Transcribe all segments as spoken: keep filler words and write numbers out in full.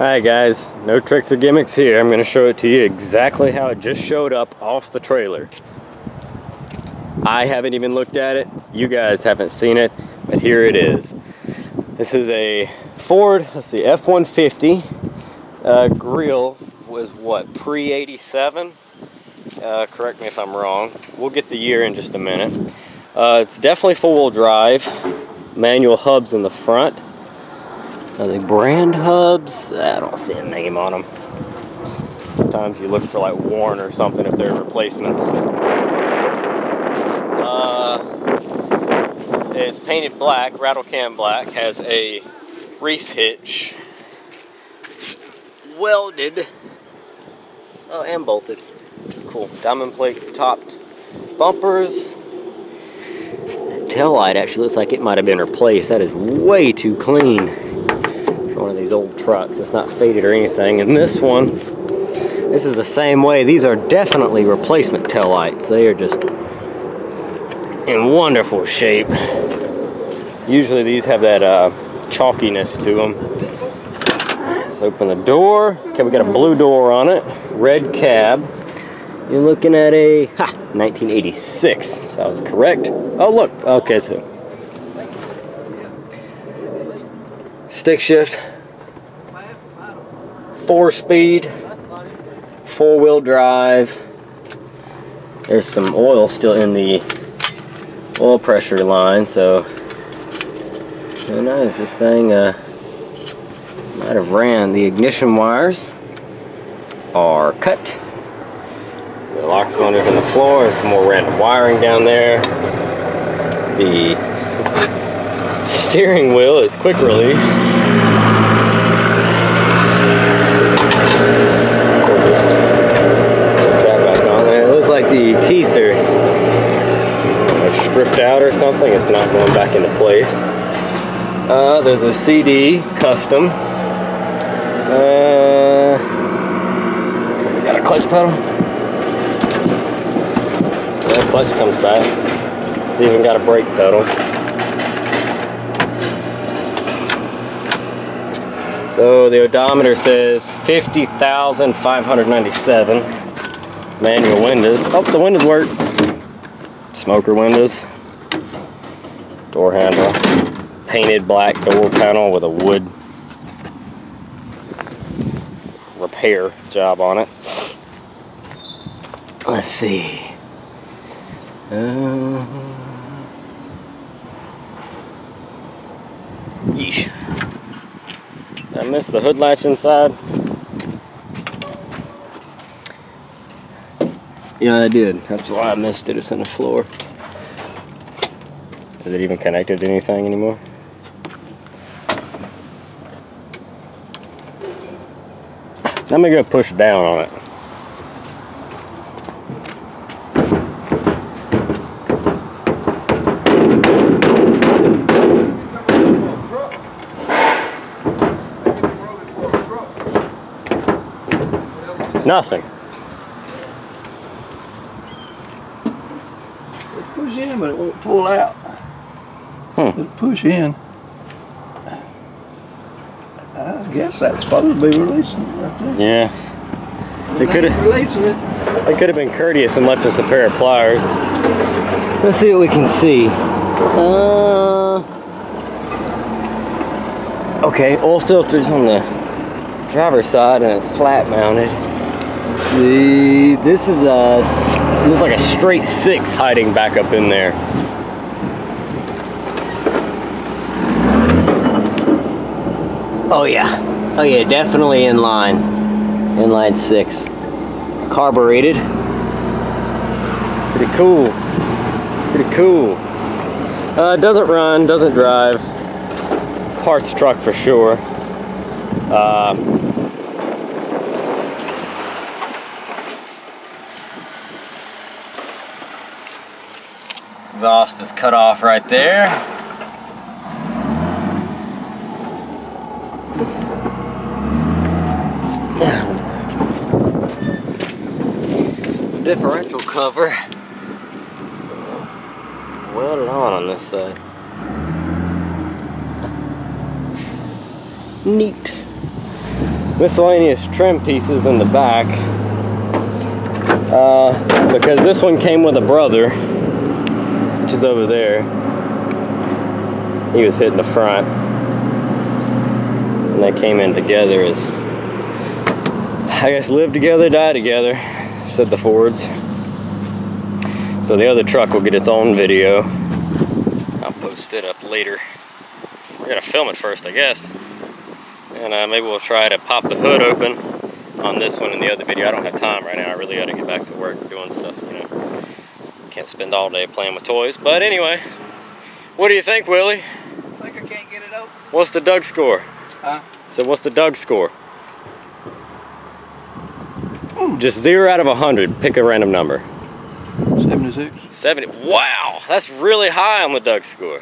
Alright guys, no tricks or gimmicks here. I'm going to show it to you exactly how it just showed up off the trailer. I haven't even looked at it, you guys haven't seen it, but here it is. This is a Ford, let's see, F one fifty uh, grill was what, pre eighty-seven? Uh, correct me if I'm wrong. We'll get the year in just a minute. Uh, it's definitely four-wheel drive, manual hubs in the front. Are they brand hubs? I don't see a name on them. Sometimes you look for like Warn or something if they're replacements. Uh, it's painted black, rattle can black, has a Reese hitch, welded, oh, and bolted. Cool, diamond plate topped bumpers. The tail light actually looks like it might have been replaced. That is way too clean. One of these old trucks, it's not faded or anything. And this one, this is the same way. These are definitely replacement taillights. They are just in wonderful shape. Usually these have that uh, chalkiness to them. Let's open the door. Okay, we got a blue door on it, red cab. You're looking at a ha, nineteen eighty-six, so that was correct. Oh look, okay, so stick shift, four speed, four wheel drive. There's some oil still in the oil pressure line, so who knows, this thing uh, might have ran. The ignition wires are cut. The lock cylinder's in the floor, there's some more random wiring down there. The steering wheel is quick release. We'll just put that back on there. It looks like the teeth are, are stripped out or something. It's not going back into place. Uh, there's a C D custom. Uh, has it got a clutch pedal? That clutch comes back. It's even got a brake pedal. So the odometer says fifty thousand five hundred ninety-seven. Manual windows. Oh, the windows work. Smoker windows. Door handle. Painted black door panel with a wood repair job on it. Let's see. Uh, yeesh. I missed the hood latch inside. Yeah, I did. That's why I missed it. It's in the floor. Is it even connected to anything anymore? Let me go push down on it. Nothing. It'll push in, but it won't pull out. Hmm. It'll push in. I guess that's supposed to be releasing it right there. Yeah. They could have releasing it. They could have been courteous and left us a pair of pliers. Let's see what we can see. Uh, okay, oil filters on the driver's side, and it's flat mounted. See, this is a, looks like a straight six hiding back up in there. Oh yeah, oh yeah, definitely inline, inline six. Carbureted, pretty cool, pretty cool. Uh, doesn't run, doesn't drive, parts truck for sure. Uh, Exhaust is cut off right there. Differential cover welded on on this side. Neat. miscellaneous trim pieces in the back, uh, because this one came with a brother, which is over there. He was hitting the front, and they came in together as, I guess, live together, die together, said the Fords. So the other truck will get its own video. I'll post it up later. We're gonna film it first, I guess. And uh, maybe we'll try to pop the hood open on this one in the other video. I don't have time right now. I really gotta get back to work doing stuff, you know. Can't spend all day playing with toys. But anyway, what do you think, Willie? I think I can't get it open. What's the Doug score? Huh? So what's the Doug score? Ooh. Just zero out of a hundred. Pick a random number. seventy-six. seventy. Wow, that's really high on the Doug score.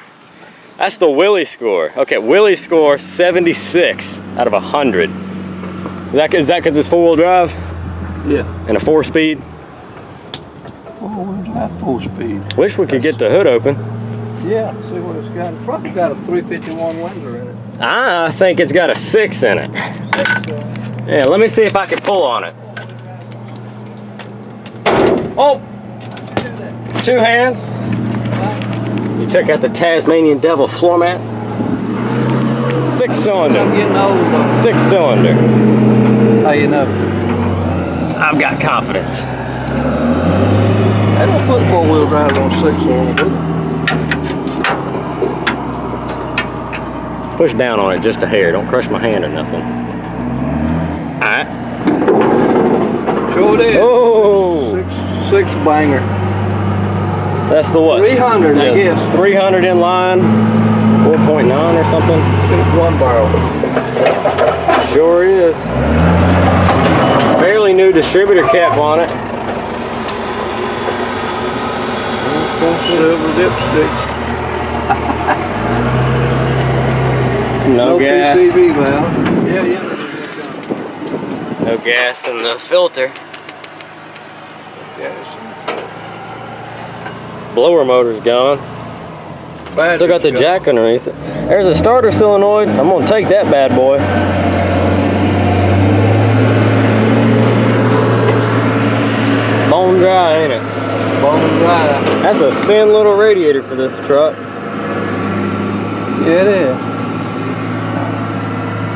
That's the Willie score. Okay, Willie score seventy-six out of one hundred. Is that because that it's four-wheel drive? Yeah. And a four-speed? Four-wheel drive, four-speed. Wish we could get the hood open. Yeah, see what it's got. It's probably got a three fifty-one Windsor in it. I think it's got a six in it. Six, uh, yeah, let me see if I can pull on it. Oh! Two hands. You check out the Tasmanian Devil floor mats. Six cylinder. I'm getting old. Six cylinder. How you know? I've got confidence. They don't put four wheel drives on six cylinder, do they? Push down on it just a hair. Don't crush my hand or nothing. All right. Sure did. Oh. Six, six banger. That's the what? three hundred, yeah, I guess. three hundred in line, four point nine or something. One barrel. Sure is. Fairly new distributor cap on it. Silver dipstick. No, no gas. P C B valve. Yeah, yeah. No gas in the filter. Yes. Blower motor's gone. Battery's still got the gone. Jack underneath it. There's a starter solenoid. I'm gonna take that bad boy. Bone dry, ain't it? Bone dry. That's a thin little radiator for this truck. Yeah, it is.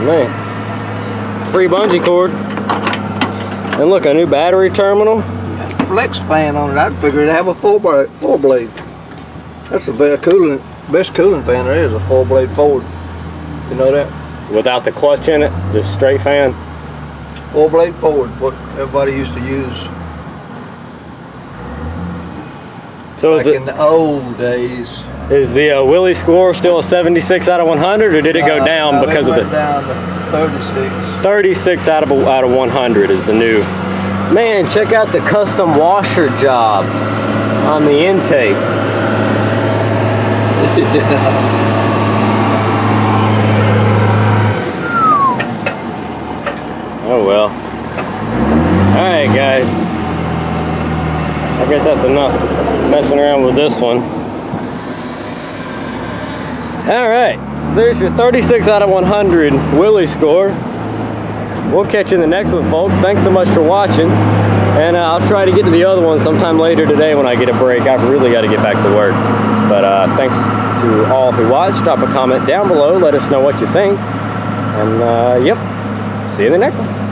Man. Free bungee cord. And look, a new battery terminal. Flex fan on it. I'd figure it'd have a four blade. Four blade. That's the best cooling, best cooling fan there is, a four blade Ford. You know that? Without the clutch in it, just straight fan. Four blade Ford, what everybody used to use. So back is it, in the old days. Is the uh, Willie score still a seventy-six out of one hundred, or did it go uh, down no, because it went of the? Down to thirty-six. thirty-six out of out of one hundred is the new. Man, check out the custom washer job on the intake. Yeah. Oh well. Alright guys, I guess that's enough messing around with this one. Alright, so there's your thirty-six out of one hundred Willie score. We'll catch you in the next one, folks. Thanks so much for watching. And uh, I'll try to get to the other one sometime later today when I get a break. I've really got to get back to work. But uh, thanks to all who watched. Drop a comment down below. Let us know what you think. And, uh, yep, see you in the next one.